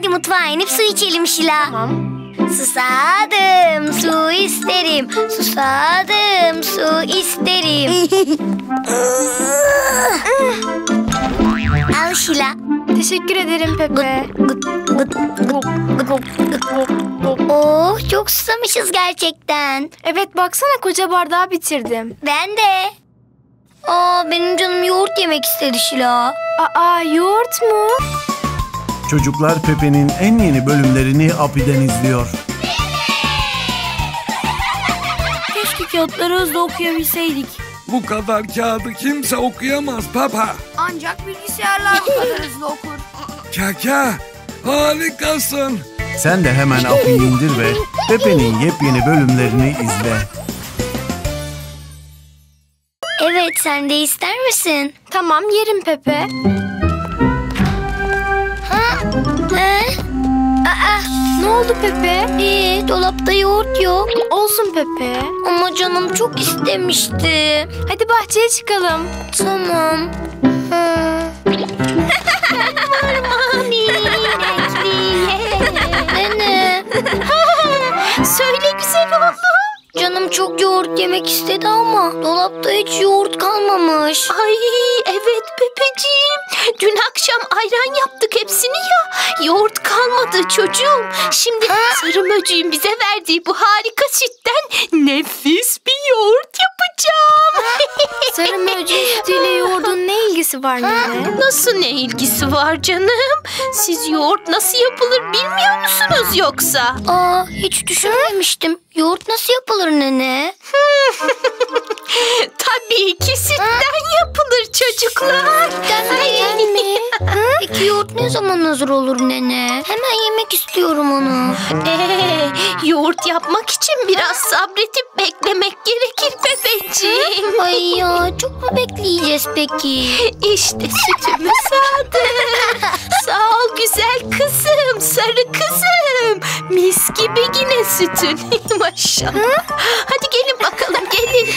Hadi mutfağa inip su içelim Şila. Tamam. Susadım, su isterim. Susadım, su isterim. Al Şila. Teşekkür ederim Pepe. Oh, çok susamışız gerçekten. Evet, baksana koca bardağı bitirdim. Ben de. Aa, benim canım yoğurt yemek istedi Şila. Aa, yoğurt mu? Çocuklar Pepe'nin en yeni bölümlerini Uppy'den izliyor. Keşke kağıtları hızlı okuyabilseydik. Bu kadar kağıdı kimse okuyamaz Papa. Ancak bilgisayarlar bu kadar hızlı okur. Kaka, harikasın. Sen de hemen Uppy'yi indir ve Pepe'nin yepyeni bölümlerini izle. Evet, sen de ister misin? Tamam, yerim Pepe. Aa, ne oldu Pepe? Dolapta yoğurt yok. Olsun Pepe. Ama canım çok istemişti. Hadi bahçeye çıkalım. Tamam. Nene. Söyle güzel oğlum. Canım çok yoğurt yemek istedi ama dolapta hiç yoğurt kalmamış. Ay evet Pepeciğim. Dün akşam ayran yaptık hepsini ya. Yoğurt kalmadı çocuğum. Şimdi sarı möcüğün bize verdiği bu harika sütten nefis bir yoğurt yapacağım. Sarı möcüğün sütüyle yoğurdun ne ilgisi var nene? Nasıl ne ilgisi var canım? Siz yoğurt nasıl yapılır bilmiyor musunuz yoksa? Aa, hiç düşünmemiştim. Yoğurt nasıl yapılır nene? Tabii ki sütten yapılır çocuklar. Sütten mi? Peki yoğurt ne zaman hazır olur nene? Hemen yemek istiyorum onu. Yoğurt yapmak için biraz sabretip beklemek gerekir Pepeciğim. Ay ya, çok mu bekleyeceğiz peki? İşte sütümü sağdım. Sağ ol güzel kızım, sarı kızım. Mis gibi yine sütün. Maşallah. Hadi gelin bakalım, gelin.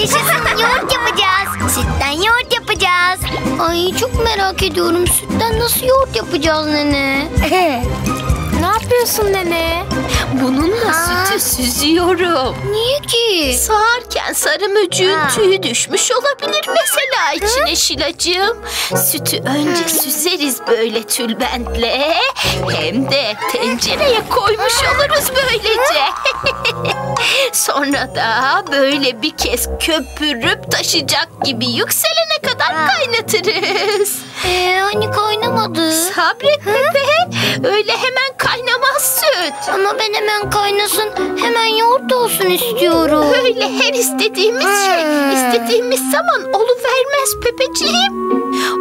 Yaşasın, yoğurt yapacağız. Sütten yoğurt yapacağız. Ay çok merak ediyorum, sütten nasıl yoğurt yapacağız nene? Ne yapıyorsun nene? Bununla sütü süzüyorum. Niye ki? Sağarken sarı möcüğün tüyü düşmüş olabilir mesela içine Şilacığım. Sütü önce süzeriz böyle tülbentle. Hem de tencereye koymuş oluruz böylece. Sonra da böyle bir kez köpürüp taşacak gibi yükselene kadar kaynatırız. Hani kaynamadı? Sabret bebe. Öyle hemen kaynamaz süt. Ama ben hemen kaynasın, hemen yoğurt olsun istiyorum. Öyle her istediğimiz şey istediğimiz zaman oluvermez Pepeciğim.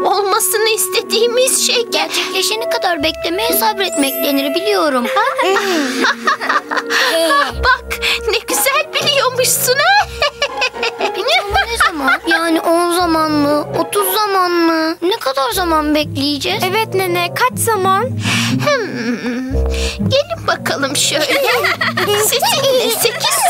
Olmasını istediğimiz şey gerçekleşene kadar beklemeye sabretmek denir biliyorum. Bak ne güzel biliyormuşsun ha. Ne zaman? Yani 10 zaman mı? 30 zaman mı? Ne kadar zaman bekleyeceğiz? Evet nene, kaç zaman? Gelin bakalım şöyle. Sizinle 8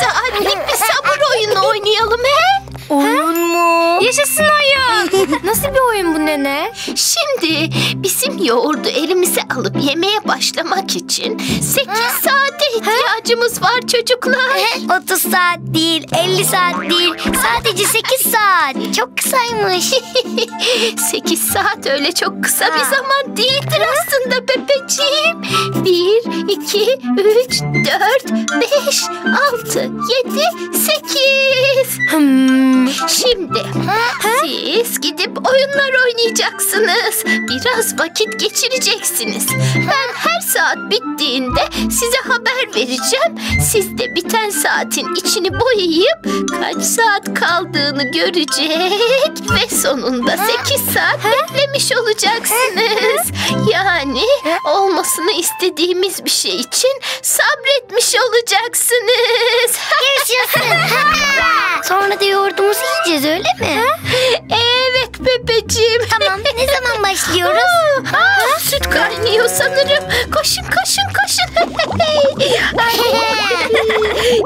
saatlik bir sabır oyunu oynayalım he? Oyun mu? Yaşasın oyun. Nasıl bir oyun bu nene? Şimdi bizim yoğurdu elimize alıp yemeye başlamak için 8 saate ihtiyacımız var çocuklar. 30 saat değil, 50 saat değil. Sadece 8 saat. Çok kısaymış. 8 saat öyle çok kısa bir zaman değildir aslında Pepeciğim. 1, 2, 3, 4, 5, 6, 7, 8. Şimdi siz gidip oyunlar oynayacaksınız. Biraz vakit geçireceksiniz. Ben her saat bittiğinde size haber vereceğim. Siz de biten saatin içini boyayıp kaç saat kaldığını görecek. Ve sonunda 8 saat beklemiş olacaksınız. Yani olmasını istediğimiz bir şey için sabretmiş olacaksınız. Yaşasın. Sonra da yoğurdumuzu yiyeceğiz öyle mi? Evet Pepeciğim. Tamam, ne zaman başlıyoruz? Süt kaynıyor sanırım. Koşun koşun koşun.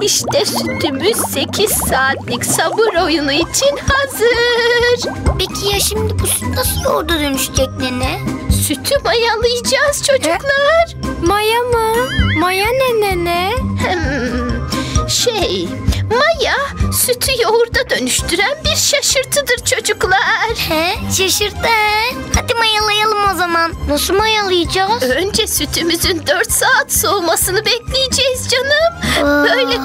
İşte sütümüz 8 saatlik sabır oyunu için hazır. Peki ya şimdi bu süt nasıl yoğurda dönüşecek nene? Sütü mayalayacağız çocuklar. Maya mı? Maya ne? Maya sütü yoğurda dönüştüren bir şaşırtıdır çocuklar. He, şaşırtı. Hadi mayalayalım o zaman. Nasıl mayalayacağız? Önce sütümüzün 4 saat soğumasını bekleyeceğiz canım. Böyle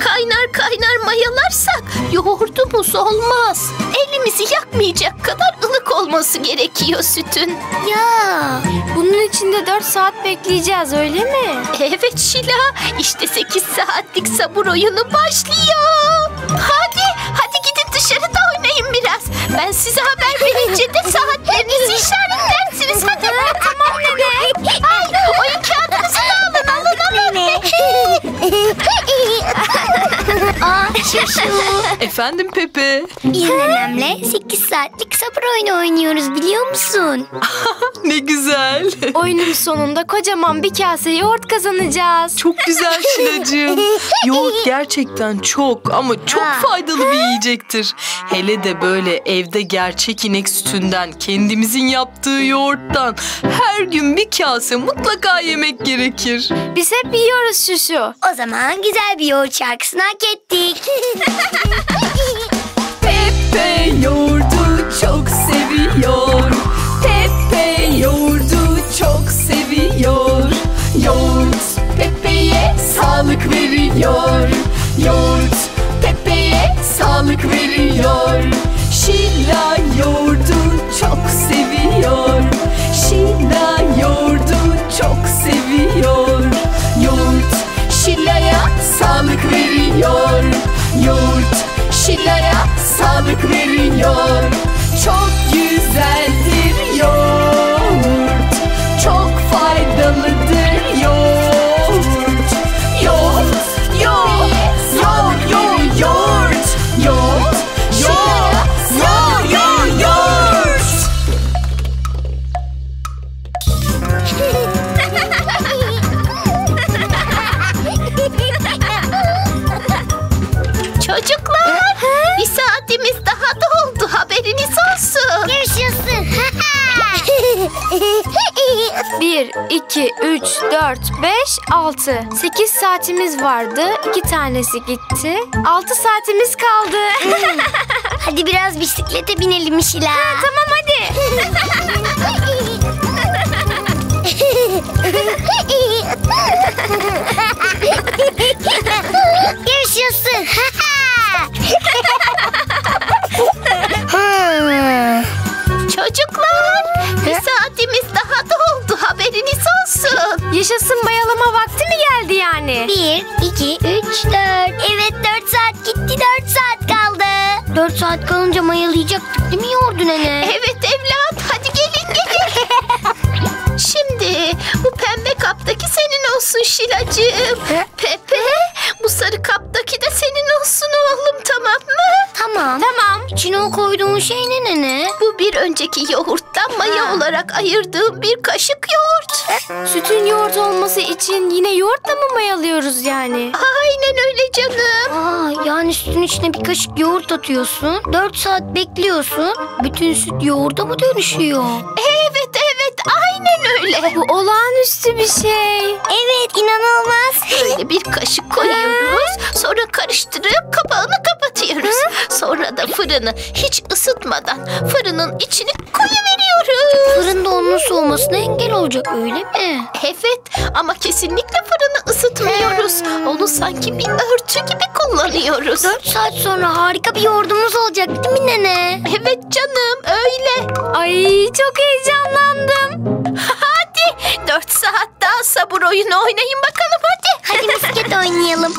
kaynar mayalarsak yoğurdumuz olmaz. Elimizi yakmayacak kadar ılık olması gerekiyor sütün. Ya, bunun için de 4 saat bekleyeceğiz öyle mi? Evet Şila, işte 8 saatlik sabır oyunu başlıyor. Hadi gidin dışarıda oynayın biraz. Ben size haber verince de saatlerinizi işaretlersiniz. Hadi. Tamam nene. Ay, oyun kağıdınızı da alın. Aa, efendim Pepee. Biz nenemle 8 saatlik sabır oyunu oynuyoruz biliyor musun? Ne güzel. Oyunun sonunda kocaman bir kase yoğurt kazanacağız. Çok güzel Şilacığım. Yoğurt gerçekten çok ama çok faydalı bir yiyecektir. Hele de böyle evde gerçek inek sütünden, kendimizin yaptığı yoğurttan her gün bir kase mutlaka yemek gerekir. Biz hep yiyoruz Şuşu. O zaman güzel bir yoğurt şarkısını hak ettik. Pepee yoğurdu çok seviyor. Pepee yoğurdu çok seviyor. Yoğurt Pepe'ye sağlık veriyor. Yoğurt Pepe'ye sağlık veriyor. Şila yoğurdu çok seviyor. Şila yoğurdu çok seviyor. Yoğurt Şila'ya sağlık veriyor. Yoğurt Şila'ya sağlık veriyor. Çok güzeldir yoğurt. Çok faydalıdır yoğurt. Yoğurt. Çocuklar, bir saatimiz daha doldu. Haberiniz olsun. Görüşürsün. 1, 2, 3, 4, 5, 6. 8 saatimiz vardı. 2 tanesi gitti. 6 saatimiz kaldı. Hadi biraz bisiklete binelim Şila. Tamam hadi. Görüşüyorsun. Çocuklar, bir saatimiz daha doldu. Haberiniz olsun. Yaşasın, mayalama vakti mi geldi yani? 1, 2, 3, 4. Evet, 4 saat gitti. 4 saat kaldı. 4 saat kalınca mayalayacaktık değil mi yoğurdu nene? Evet evlat, hadi gelin. Şimdi bu pembe kaptaki senin olsun Şilacığım. Pepee, bu sarı kaptaki de senin olsun oğlum, tamam mı? Tamam. İçine o koyduğun şey ne? Bu bir önceki yoğurttan maya olarak ayırdığım bir kaşık yoğurt. Sütün yoğurt olması için yine yoğurtla mı mayalıyoruz yani? Aynen öyle canım. Yani sütün içine bir kaşık yoğurt atıyorsun. 4 saat bekliyorsun. Bütün süt yoğurda mı dönüşüyor? Evet. Aynen öyle. Bu olağanüstü bir şey. Evet, inanılmaz. Böyle bir kaşık koyuyoruz. Sonra karıştırıp kapağını kapatıyoruz. Sonra da fırını hiç ısıtmadan fırının içine koyuveriyoruz. Fırında onun soğumasına engel olacak öyle mi? Evet, ama kesinlikle fırını ısıtmıyoruz. Onu sanki bir örtü gibi kullanıyoruz. 4 saat sonra harika bir yoğurdumuz olacak değil mi nene? Evet canım, öyle. Ay, çok heyecanlandım. Hadi 4 saat daha sabır oyunu oynayın bakalım hadi. Hadi misket oynayalım.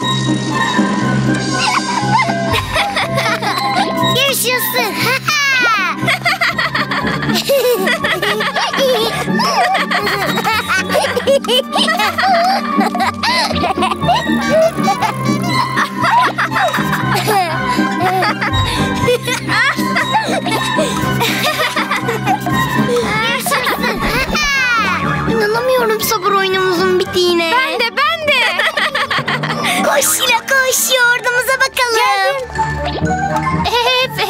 Görüşüyorsun. İnanamıyorum sabır oyunumuzun bittiğine. Ben de. Koş Şila koş, yoğurdumuza bakalım. Evet,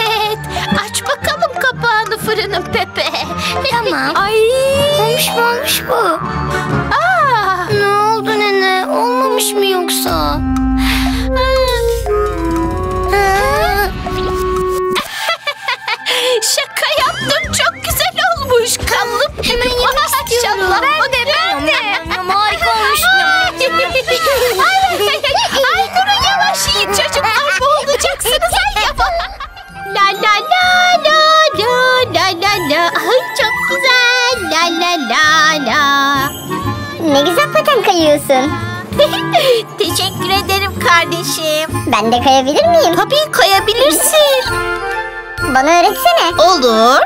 aç bakalım kapağını fırının Pepee. Tamam. Ay, olmuş mu? Teşekkür ederim kardeşim. Ben de kayabilir miyim? Tabii kayabilirsin. Bana öğretsene. Olur.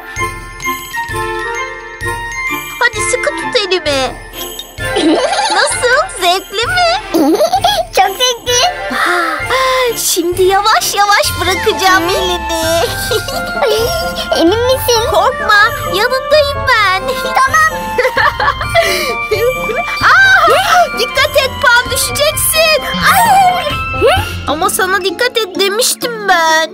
Hadi sıkı tut elimi. Nasıl? Zevkli mi? Çok zevkli. Şimdi yavaş yavaş bırakacağım elini. Emin misin? Korkma, yanındayım ben. Tamam. Aa, dikkat et Pam, düşeceksin. Ama sana dikkat et demiştim ben.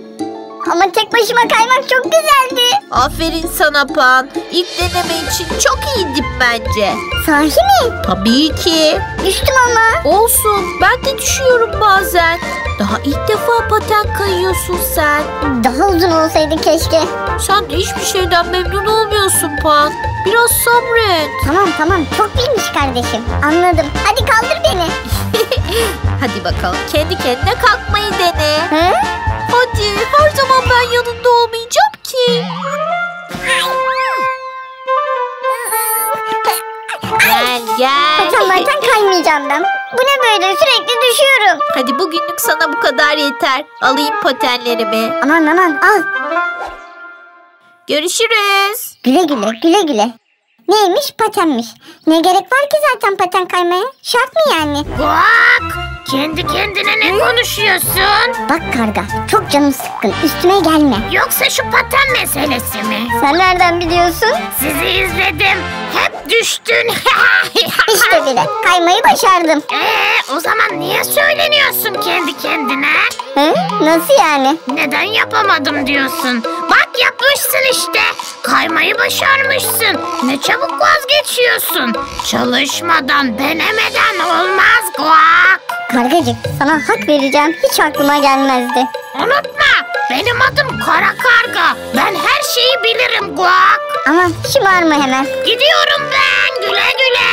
Ama tek başıma kaymak çok güzeldi. Aferin sana Pam. İlk deneme için çok iyiydi bence. Sahi mi? Tabii ki. Düştüm ama. Olsun, ben de düşüyorum bazen. Daha ilk defa paten kayıyorsun sen. Daha uzun olsaydı keşke. Sen de hiçbir şeyden memnun olmuyorsun Pam. Biraz sabret. Tamam, çok bilmiş kardeşim. Anladım. Hadi kaldır beni. Hadi bakalım, kendi kendine kalkmayı dene. Hı? Hadi, her zaman ben yanında olmayacağım ki. Gel. Patenlerden kaymayacağım ben. Bu ne böyle? Sürekli düşüyorum. Hadi bugünlük sana bu kadar yeter. Alayım patenlerimi. Aman al. Görüşürüz. Güle güle. Neymiş, patenmiş. Ne gerek var ki zaten paten kaymaya? Şart mı yani? Bak! Kendi kendine ne konuşuyorsun? Bak Karga, çok canım sıkkın. Üstüme gelme. Yoksa şu paten meselesi mi? Sen nereden biliyorsun? Sizi izledim. Hep düştün. İşte bile. Kaymayı başardım. O zaman niye söyleniyorsun kendi kendine? Hı? Nasıl yani? Neden yapamadım diyorsun? Bak yapmışsın işte. Kaymayı başarmışsın. Ne çabuk vazgeçiyorsun. Çalışmadan, denemeden olmaz Guak. Kargacık, sana hak vereceğim, hiç aklıma gelmezdi. Unutma, benim adım Kara Karga. Ben her şeyi bilirim Guak. Aman şımarma hemen. Gidiyorum ben, güle güle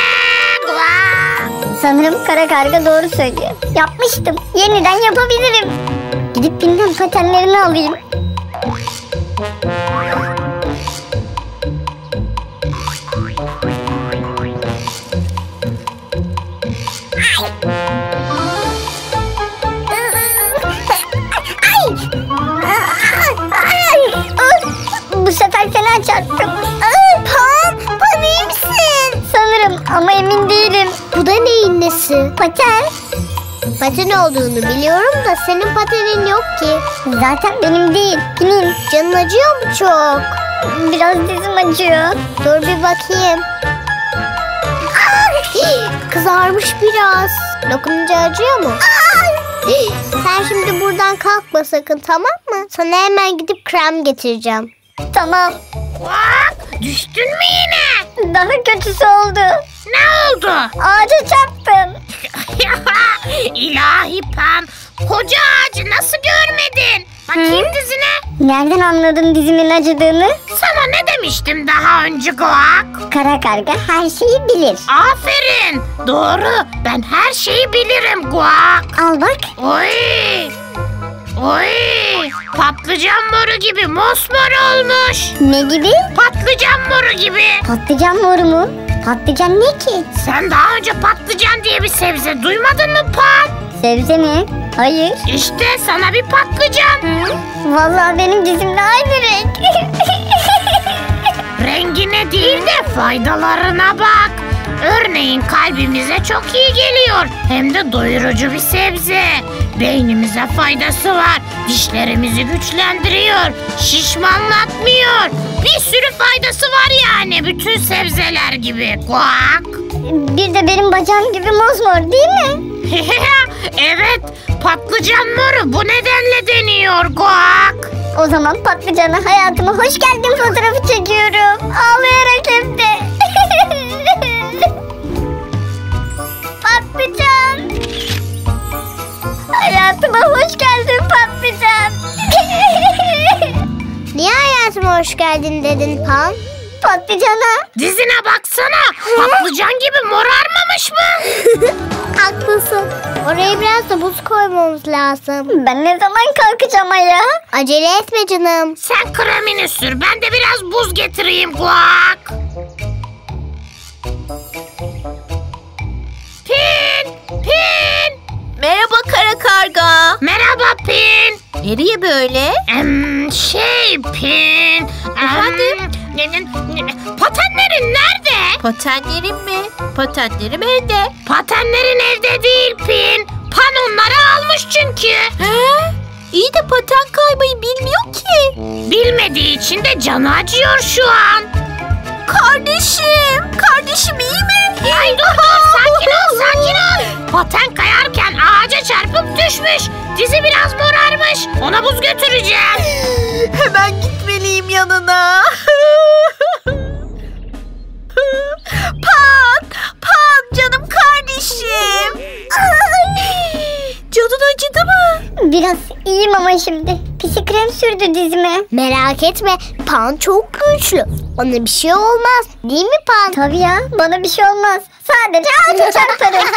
Guak. Sanırım Kara Karga doğru söylüyor. Yapmıştım, yeniden yapabilirim. Gidip Pin'den patenlerini alayım. Bu sefer fena çarptım. Pam iyi misin? Sanırım ama emin değilim. Bu da neyin nesi? Paten olduğunu biliyorum da senin patenin yok ki. Zaten benim değil, Pin'in. Canın acıyor mu çok? Biraz dizim acıyor. Dur bir bakayım. Kızarmış biraz. Dokununca acıyor mu? Sen şimdi buradan kalkma sakın, tamam mı? Sana hemen gidip krem getireceğim. Tamam. Bak, düştün mü yine? Daha kötüsü oldu. Ne oldu? Ağaca çarptım. İlahi Pam, koca ağacı nasıl görmedin? Bakayım dizine. Nereden anladın dizimin acıdığını? Sana ne demiştim daha önce Guak? Kara Karga her şeyi bilir. Aferin. Doğru. Ben her şeyi bilirim Guak. Al bak. Oy! Patlıcan moru gibi mosmor olmuş. Ne gibi? Patlıcan moru gibi. Patlıcan moru mu? Patlıcan ne ki? Sen daha önce patlıcan diye bir sebze duymadın mı Pat? Sebze mi? Hayır. İşte sana bir patlıcan. Vallahi benim dizimle aynı renk. Rengine değil de faydalarına bak. Örneğin kalbimize çok iyi geliyor. Hem de doyurucu bir sebze. Beynimize faydası var. Dişlerimizi güçlendiriyor. Şişmanlatmıyor. Bir sürü faydası var yani. Bütün sebzeler gibi. Guak. Bir de benim bacağım gibi mosmor değil mi? Evet. Patlıcan moru bu nedenle deniyor Guak. O zaman patlıcana hayatıma hoş geldin fotoğrafı çekiyorum. Ağlayarak hem de. Patlıcan. Hayatıma hoş geldin patlıcan. Niye hayatıma hoş geldin dedin Pam? Patlıcana. Dizine baksana. Patlıcan gibi morarmamış mı? Haklısın. Oraya biraz da buz koymamız lazım. Ben ne zaman kalkacağım ayağa? Acele etme canım. Sen kremini sür. Ben de biraz buz getireyim Guak. Pin! Nereye böyle? Pin. Efendim? Patenlerin nerede? Patenlerin mi? Patenlerim evde. Patenlerin evde değil Pin. Pan onları almış çünkü. He? İyi de paten kaymayı bilmiyor ki. Bilmediği için de canı acıyor şu an. Kardeşim iyi mi? Ay dur sakin ol. Paten kayarken ağaca çarpıp düşmüş. Dizi biraz morarmış. Ona buz götüreceğim. Hemen gitmeliyim yanına. Pan canım kardeşim. Canın acıdı mı? Biraz iyiyim ama şimdi. Pisi krem sürdü dizime. Merak etme. Pan çok güçlü. Ona bir şey olmaz. Değil mi Pan? Tabii ya. Bana bir şey olmaz. Sadece ağaca çarparım.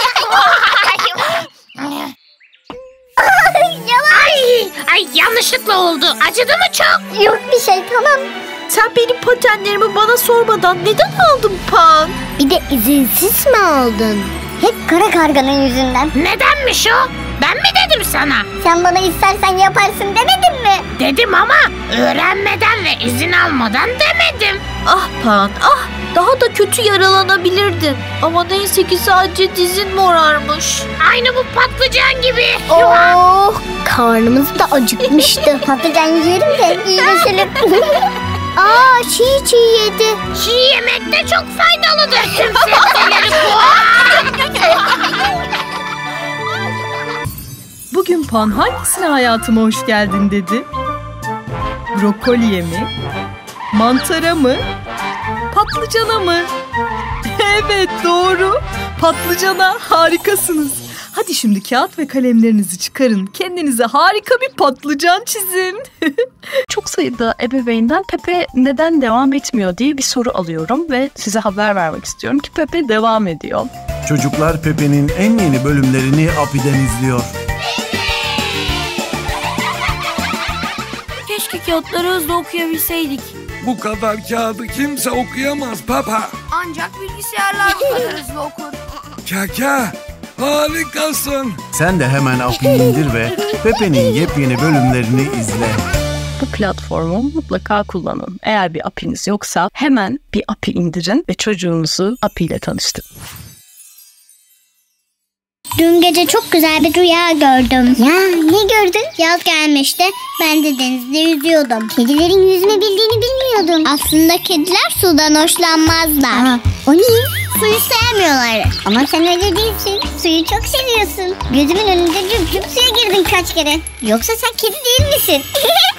Ay yanlışlıkla oldu. Acıdı mı çok? Yok bir şey, tamam. Sen benim patenlerimi bana sormadan neden aldın Pan? Bir de izinsiz mi aldın? Hep Kara Karga'nın yüzünden. Nedenmiş o? Ben mi dedim sana? Sen bana istersen yaparsın demedin mi? Dedim ama öğrenmeden ve izin almadan demedim. Ah Pan, ah. Daha da kötü yaralanabilirdim. Ama neyse ki sadece dizin morarmış. Aynı bu patlıcan gibi. Oh, karnımız da acıkmıştı. Patlıcan yiyelim de iyileşelim. Çiğ yedi. Çiğ yemek de çok faydalıdır. Tüm sebzeleri Bugün Pan hangisine hayatıma hoş geldin dedi? Brokoliye mi? Mantara mı? Patlıcana mı? Evet doğru. Patlıcana, harikasınız. Hadi şimdi kağıt ve kalemlerinizi çıkarın. Kendinize harika bir patlıcan çizin. Çok sayıda ebeveynden Pepee neden devam etmiyor diye bir soru alıyorum ve size haber vermek istiyorum ki Pepee devam ediyor. Çocuklar Pepee'nin en yeni bölümlerini Uppy'den izliyor. Keşke kağıtları hızlı okuyabilseydik. Bu kadar kağıdı kimse okuyamaz baba. Ancak bilgisayarlar bu kadar hızlı okur. Kaka, harikasın. Sen de hemen Appy'yi indir ve Pepee'nin yepyeni bölümlerini izle. Bu platformu mutlaka kullanın. Eğer bir Appy'niz yoksa hemen bir Uppy indirin ve çocuğunuzu Uppy ile tanıştırın. Dün gece çok güzel bir rüya gördüm. Ya ne gördün? Yaz gelmişti. Ben de denizde yüzüyordum. Kedilerin yüzme bildiğini bilmiyordum. Aslında kediler sudan hoşlanmazlar. Aa, o niye? Suyu sevmiyorlar. Ama sen öyle değilsin. Suyu çok seviyorsun. Gözümün önünde cüp suya girdin kaç kere. Yoksa sen kedi değil misin?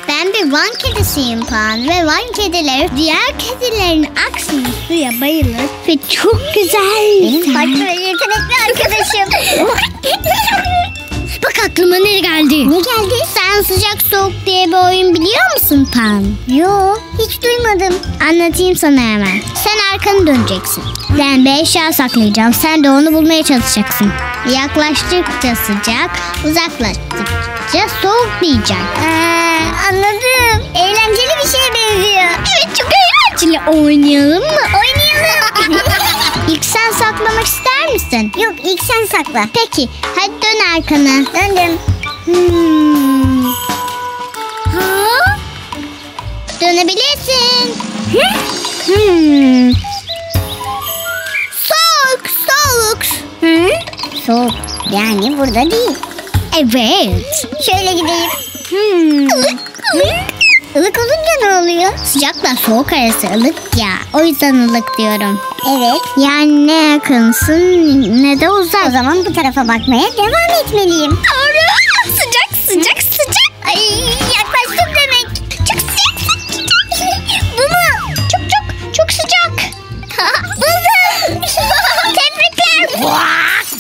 Ben bir Van kedisiyim Pan. Ve Van kedileri diğer kedilerin aksine suya bayılır. Ve çok güzel. Benim farklı ve yetenekli arkadaşım. Bak aklıma ne geldi? Ne geldi? Sen sıcak soğuk diye bir oyun biliyor musun Pan? Yo, hiç duymadım. Anlatayım sana hemen. Sen arkanı döneceksin. Ben bir eşya saklayacağım. Sen de onu bulmaya çalışacaksın. Yaklaştıkça sıcak, uzaklaştıkça soğuk diyeceksin. Anladım. Eğlenceli bir şeye benziyor. Evet, çok eğlenceli. Oynayalım mı? Oynayalım. İlk sen saklamak ister misin? Yok, ilk sen sakla. Peki, hadi dön arkana. Döndüm. Ha? Dönebilirsin. Soğuk. Hı? Soğuk. Yani burada değil. Evet. Şöyle gideyim. Ilık olunca ne oluyor? Sıcakla soğuk arası ılık ya. O yüzden ılık diyorum. Evet. Yani ne yakınsın ne de uzak. O zaman bu tarafa bakmaya devam etmeliyim. Doğru. Sıcak. Ay yaklaştım demek. Çok sıcak. Bu mu? Çok sıcak. Buldum. Tebrikler.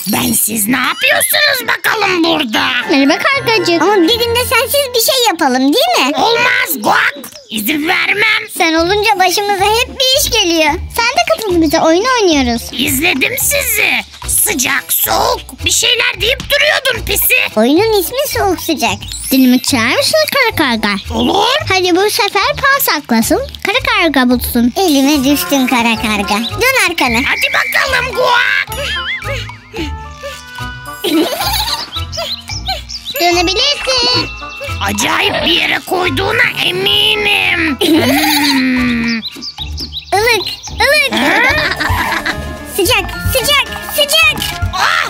Ben siz ne yapıyorsunuz bakalım burada? Merhaba Kargacık. Ama bir gün de sensiz bir şey yapalım değil mi? Olmaz Guak. İzin vermem. Sen olunca başımıza hep bir iş geliyor. Sen de katıl bize, oyun oynuyoruz. İzledim sizi. Sıcak, soğuk bir şeyler deyip duruyordun Pisi. Oyunun ismi soğuk sıcak. Dilimi çağırır mısın Kara Karga? Olur. Hadi bu sefer Pan saklasın. Kara Karga bulsun. Elime düştün Kara Karga. Dön arkana. Hadi bakalım Guak. Dönebilirsin. acayip bir yere koyduğuna eminim. Ilık, ılık. Sıcak, sıcak, sıcak. Ha,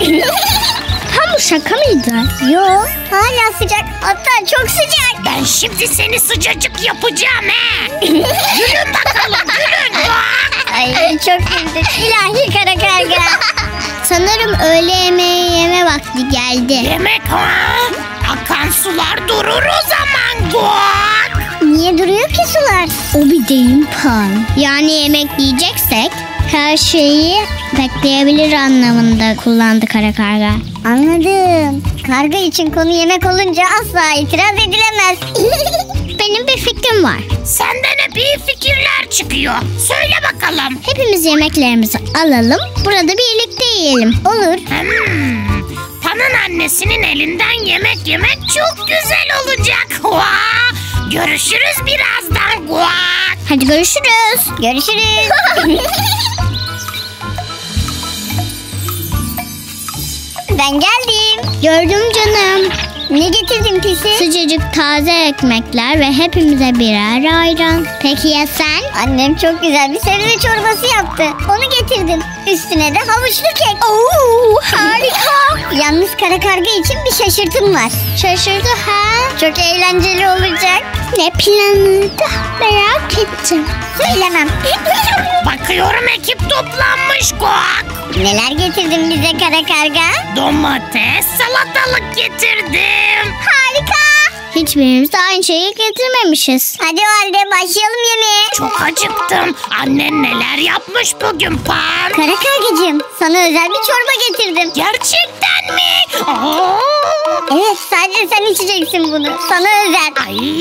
bu şaka mıydı? Yok, hala sıcak. Hatta çok sıcak. Ben şimdi seni sıcacık yapacağım he. Gülün bakalım, gülün. Ay, çok güldük. İlahi Kara Karga. Sanırım öğle yemeği yeme vakti geldi. Yemek ha? Akan sular durur o zaman Guak. Niye duruyor ki sular? O bir deyim Pan. Yani yemek yiyeceksek her şeyi bekleyebilir anlamında kullandı Kara Karga. Anladım. Karga için konu yemek olunca asla itiraz edilemez. Benim bir fikrim var. Senden hep iyi fikirler çıkıyor. Söyle bakalım. Hepimiz yemeklerimizi alalım. Burada birlikte yiyelim. Olur. Pan'ın annesinin elinden yemek yemek çok güzel olacak. Görüşürüz birazdan. Hadi görüşürüz. Görüşürüz. Ben geldim. Gördüm canım. Ne getirdin Pisi? Sıcacık taze ekmekler ve hepimize birer ayran. Peki ya sen? Annem çok güzel bir sebze çorbası yaptı. Onu getirdim. Üstüne de havuçlu kek. Oo, harika. Yalnız Kara Karga için bir şaşırtım var. Şaşırdı ha? Çok eğlenceli olacak. Ne planı da merak ettim. Söylemem. Bakıyorum ekip toplanmış Guak. Neler getirdin bize Kara Karga? Domates, salatalık getirdim. Harika. Hiçbirimiz de aynı şeyi getirmemişiz. Hadi o halde başlayalım yemeğe. Çok acıktım. Annen neler yapmış bugün Pam? Kara Kargacığım, sana özel bir çorba getirdim. Gerçekten mi? Aa! Evet, sadece sen içeceksin bunu. Sana özel. Ay,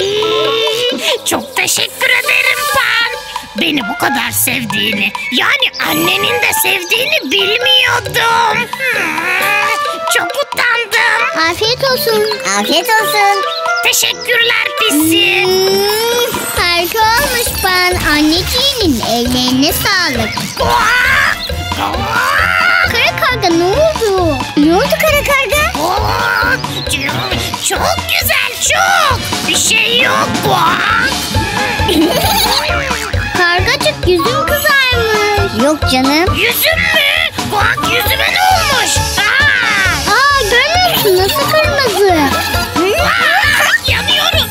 çok teşekkür ederim Pam. Beni bu kadar sevdiğini, yani annenin de sevdiğini bilmiyordum. Çok utandım. Afiyet olsun. Afiyet olsun. Teşekkürler Pisi. Harika olmuş Pan. Anneciğinin ellerine sağlık. Kara Karga ne oldu? Ne oldu Kara Karga? Çok güzel çok. Bir şey yok. Kargacık yüzün kızarmış. Yok canım. Yüzüm mü? Bak yüzüme ne olmuş? Aa görmüyorsun nasıl kırmızı? Yanıyoruz.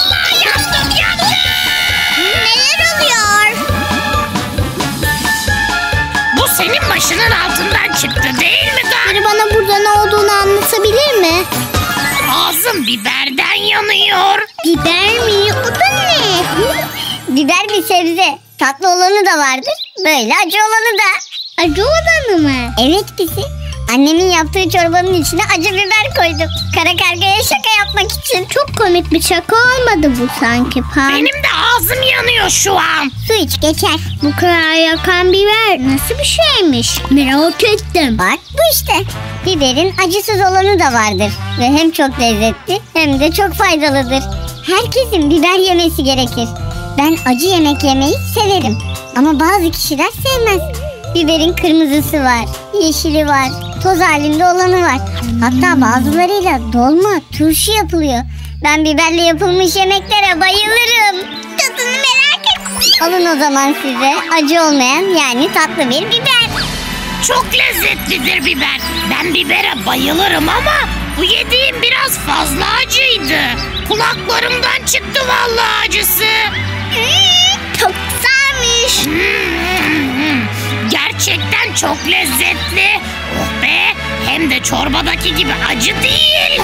Vallahi yandım. Neler oluyor? Bu senin başının altından çıktı değil mi? Biri bana burada ne olduğunu anlatabilir mi? Ağzım biberden yanıyor. Biber mi? O da ne? Biber bir sebze. Tatlı olanı da vardır. Böyle acı olanı da. Acı olanı mı? Evet Pisi. Annemin yaptığı çorbanın içine acı biber koydum. Kara Karga'ya şaka yapmak için. Çok komik bir şaka olmadı bu sanki Pam. Benim de ağzım yanıyor şu an. Su iç geçer. Bu kadar yakan biber nasıl bir şeymiş? Merak ettim. Bak bu işte. Biberin acısız olanı da vardır. Ve hem çok lezzetli hem de çok faydalıdır. Herkesin biber yemesi gerekir. Ben acı yemek yemeyi severim. Ama bazı kişiler sevmez. Biberin kırmızısı var, yeşili var, toz halinde olanı var. Hatta bazılarıyla dolma, turşu yapılıyor. Ben biberle yapılmış yemeklere bayılırım. Tadını merak ettim. Alın o zaman size acı olmayan yani tatlı bir biber. Çok lezzetlidir biber. Ben bibere bayılırım ama bu yediğim biraz fazla acıydı. Kulaklarımdan çıktı vallahi acısı. Çok güzelmiş. Gerçekten çok lezzetli. Oh be, hem de çorbadaki gibi acı değil.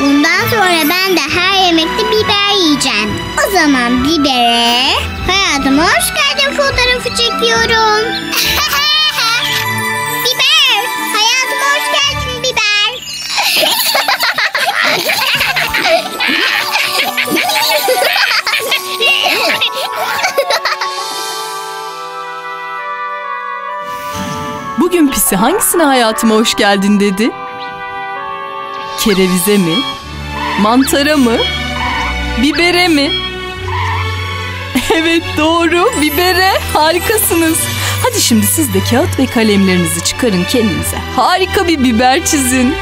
Bundan sonra ben de her yemekte biber yiyeceğim. O zaman bibere hayatıma hoş geldin fotoğrafı çekiyorum. Biber, hayatıma hoş geldin biber. Bugün Pisi hangisine hayatıma hoş geldin dedi? Kerevize mi? Mantara mı? Bibere mi? Evet doğru, bibere. Harikasınız. Hadi şimdi siz de kağıt ve kalemlerinizi çıkarın kendinize. Harika bir biber çizin.